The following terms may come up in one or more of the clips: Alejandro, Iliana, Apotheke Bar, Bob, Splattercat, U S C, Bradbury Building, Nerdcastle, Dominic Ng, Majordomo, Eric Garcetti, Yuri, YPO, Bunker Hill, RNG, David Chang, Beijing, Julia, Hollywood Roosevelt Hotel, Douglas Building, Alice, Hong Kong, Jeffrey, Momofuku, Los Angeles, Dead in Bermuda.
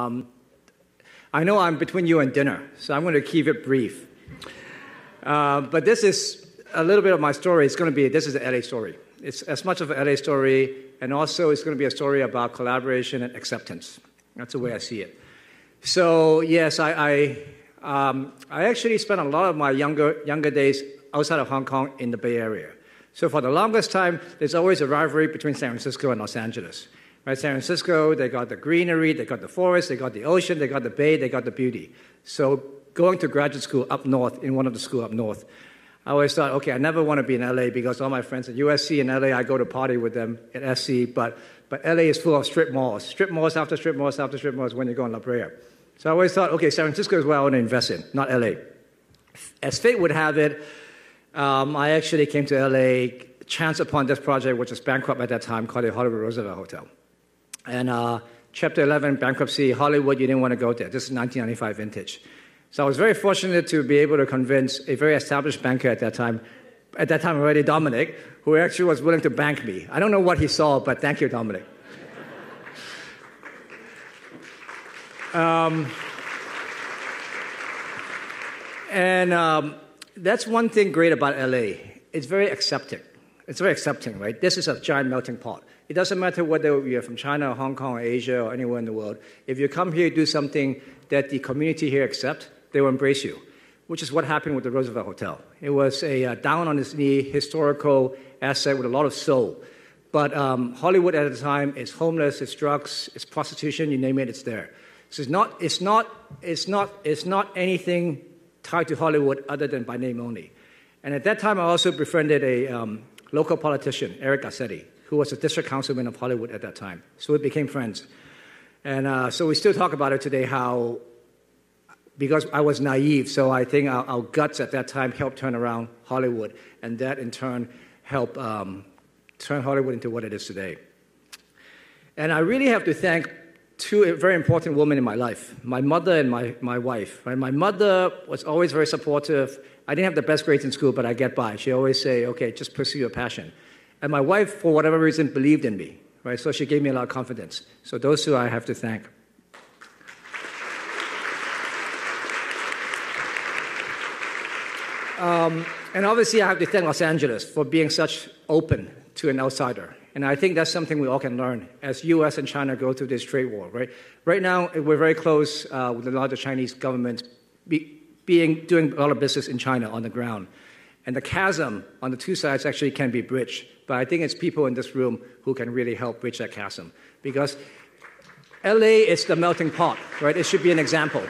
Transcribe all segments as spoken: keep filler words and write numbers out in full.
Um, I know I'm between you and dinner, so I'm going to keep it brief. Uh, but this is a little bit of my story. It's going to be, this is an L A story. It's as much of an L A story, and also it's going to be a story about collaboration and acceptance. That's the way I see it. So yes, I, I, um, I actually spent a lot of my younger, younger days outside of Hong Kong in the Bay Area. So for the longest time, there's always a rivalry between San Francisco and Los Angeles. Right? San Francisco, they got the greenery, they got the forest, they got the ocean, they got the bay, they got the beauty. So going to graduate school up north, in one of the schools up north, I always thought, okay, I never want to be in L A because all my friends at U S C and L A, I go to party with them at S C, but, but L A is full of strip malls. Strip malls after strip malls after strip malls when you go in La Brea. So I always thought, okay, San Francisco is where I want to invest in, not L A. As fate would have it, um, I actually came to L A, chance upon this project, which was bankrupt at that time, called the Hollywood Roosevelt Hotel. And uh, Chapter eleven, bankruptcy, Hollywood, you didn't want to go there. This is nineteen ninety-five vintage. So I was very fortunate to be able to convince a very established banker at that time, at that time already, Dominic, who actually was willing to bank me. I don't know what he saw, but thank you, Dominic. um, and um, that's one thing great about L A. It's very accepting. It's very accepting, right? This is a giant melting pot. It doesn't matter whether you're from China or Hong Kong or Asia or anywhere in the world. If you come here, do something that the community here accepts, they will embrace you, which is what happened with the Roosevelt Hotel. It was a uh, down-on-its-knee historical asset with a lot of soul. But um, Hollywood at the time is homeless, it's drugs, it's prostitution, you name it, it's there. So it's not, it's not, it's not, it's not anything tied to Hollywood other than by name only. And at that time, I also befriended a um, local politician, Eric Garcetti, who was a district councilman of Hollywood at that time. So we became friends. And uh, so we still talk about it today, how, because I was naive, so I think our, our guts at that time helped turn around Hollywood, and that in turn helped um, turn Hollywood into what it is today. And I really have to thank two very important women in my life, my mother and my, my wife. Right? My mother was always very supportive. I didn't have the best grades in school, but I get by. She always say, okay, just pursue your passion. And my wife, for whatever reason, believed in me. Right, so she gave me a lot of confidence. So those two I have to thank. Um, and obviously I have to thank Los Angeles for being such open to an outsider. And I think that's something we all can learn as U S and China go through this trade war. Right, right now we're very close uh, with a lot of Chinese governments be, being, doing a lot of business in China on the ground. And the chasm on the two sides actually can be bridged. But I think it's people in this room who can really help bridge that chasm. Because L A is the melting pot, right? It should be an example.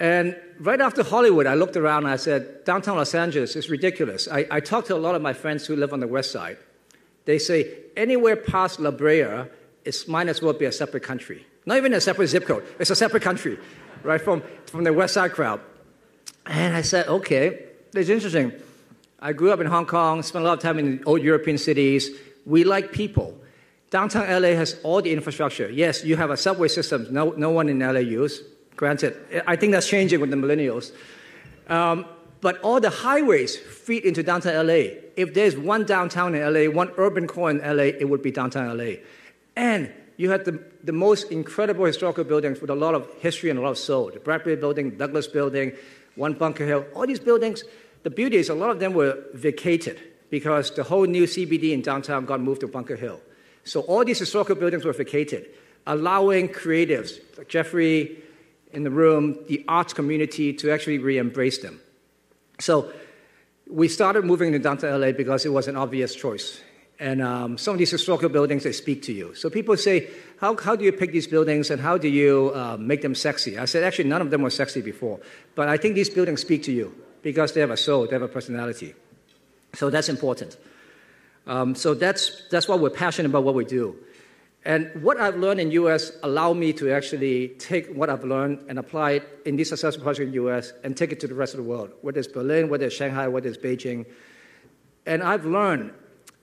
And right after Hollywood, I looked around and I said, downtown Los Angeles is ridiculous. I, I talked to a lot of my friends who live on the west side. They say, anywhere past La Brea, it might as well be a separate country. Not even a separate zip code. It's a separate country, right, from, from the west side crowd. And I said, okay, it's interesting. I grew up in Hong Kong, spent a lot of time in old European cities. We like people. Downtown L A has all the infrastructure. Yes, you have a subway system no, no one in L A uses. Granted, I think that's changing with the millennials. Um, but all the highways feed into downtown L A. If there's one downtown in L A, one urban core in L A, it would be downtown L A. And you had the, the most incredible historical buildings with a lot of history and a lot of soul. The Bradbury Building, Douglas Building, One Bunker Hill, all these buildings. The beauty is a lot of them were vacated because the whole new C B D in downtown got moved to Bunker Hill. So all these historical buildings were vacated, allowing creatives like Jeffrey in the room, the arts community, to actually re-embrace them. So we started moving to downtown L A because it was an obvious choice. And um, some of these historical buildings, they speak to you. So people say, how, how do you pick these buildings and how do you uh, make them sexy? I said, actually, none of them were sexy before. But I think these buildings speak to you because they have a soul, they have a personality. So that's important. Um, so that's, that's why we're passionate about what we do. And what I've learned in U S allowed me to actually take what I've learned and apply it in these successful projects in the U S and take it to the rest of the world, whether it's Berlin, whether it's Shanghai, whether it's Beijing. And I've learned,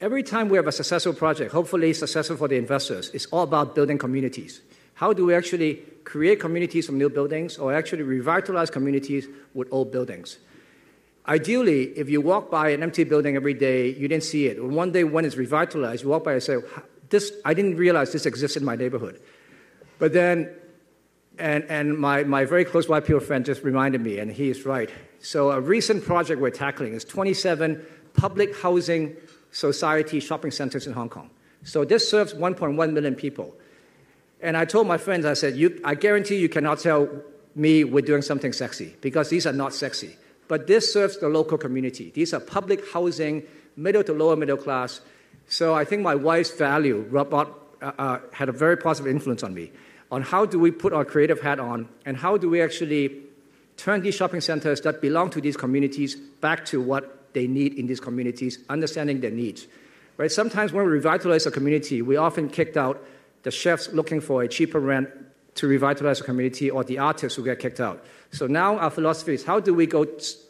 every time we have a successful project, hopefully successful for the investors, it's all about building communities. How do we actually create communities from new buildings or actually revitalize communities with old buildings? Ideally, if you walk by an empty building every day, you didn't see it. One day when it's revitalized, you walk by and say, this, I didn't realize this exists in my neighborhood. But then, and, and my, my very close Y P O friend just reminded me, and he is right. So a recent project we're tackling is twenty-seven public housing society shopping centers in Hong Kong. So this serves one point one million people. And I told my friends, I said, you, I guarantee you cannot tell me we're doing something sexy, because these are not sexy. But this serves the local community. These are public housing, middle to lower middle class. So I think my wife's value robot, uh, uh, had a very positive influence on me, on how do we put our creative hat on, and how do we actually turn these shopping centers that belong to these communities back to what they need in these communities, understanding their needs. Right? Sometimes when we revitalize a community, we often kicked out the chefs looking for a cheaper rent to revitalize the community, or the artists who get kicked out. So now our philosophy is, how do we go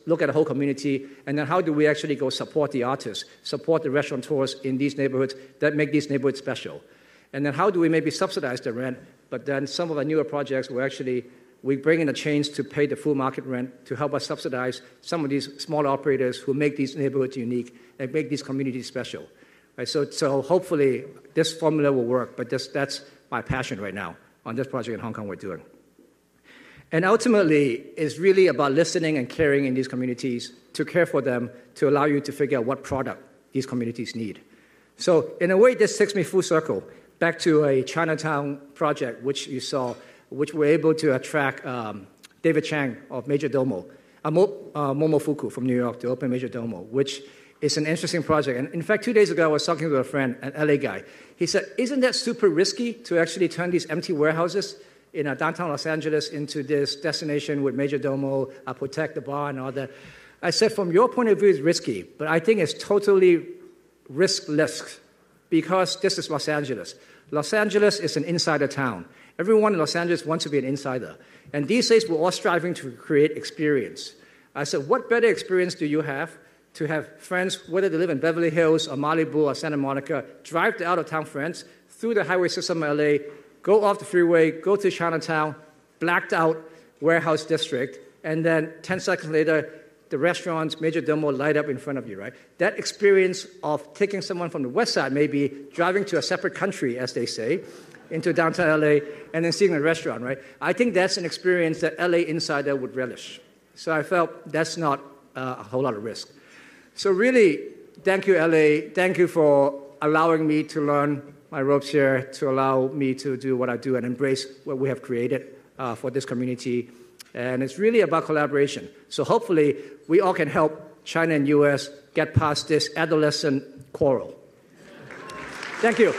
look at the whole community, and then how do we actually go support the artists, support the restaurateurs in these neighborhoods that make these neighborhoods special? And then how do we maybe subsidize the rent, but then some of our newer projects will actually, we bring in a change to pay the full market rent to help us subsidize some of these small operators who make these neighborhoods unique and make these communities special. Right, so, so hopefully this formula will work, but this, that's my passion right now on this project in Hong Kong we're doing. And ultimately, it's really about listening and caring in these communities, to care for them, to allow you to figure out what product these communities need. So in a way, this takes me full circle back to a Chinatown project, which you saw, which we're able to attract um, David Chang of Majordomo, uh, Momofuku from New York to open Majordomo, which is an interesting project. And in fact, two days ago, I was talking to a friend, an L A guy. He said, isn't that super risky to actually turn these empty warehouses in uh, downtown Los Angeles into this destination with Majordomo, Apotheke Bar, and all that? I said, from your point of view, it's risky, but I think it's totally riskless, because this is Los Angeles. Los Angeles is an insider town. Everyone in Los Angeles wants to be an insider. And these days, we're all striving to create experience. I said, what better experience do you have to have friends, whether they live in Beverly Hills or Malibu or Santa Monica, drive to out-of-town friends through the highway system of L A, go off the freeway, go to Chinatown, blacked-out warehouse district, and then ten seconds later, the restaurants, Majordomo, light up in front of you, right? That experience of taking someone from the west side, maybe driving to a separate country, as they say, into downtown L A, and then seeing a restaurant, right? I think that's an experience that L A insider would relish. So I felt that's not uh, a whole lot of risk. So really, thank you, L A. Thank you for allowing me to learn my ropes here, to allow me to do what I do and embrace what we have created uh, for this community. And it's really about collaboration. So hopefully, we all can help China and U S get past this adolescent quarrel. Thank you.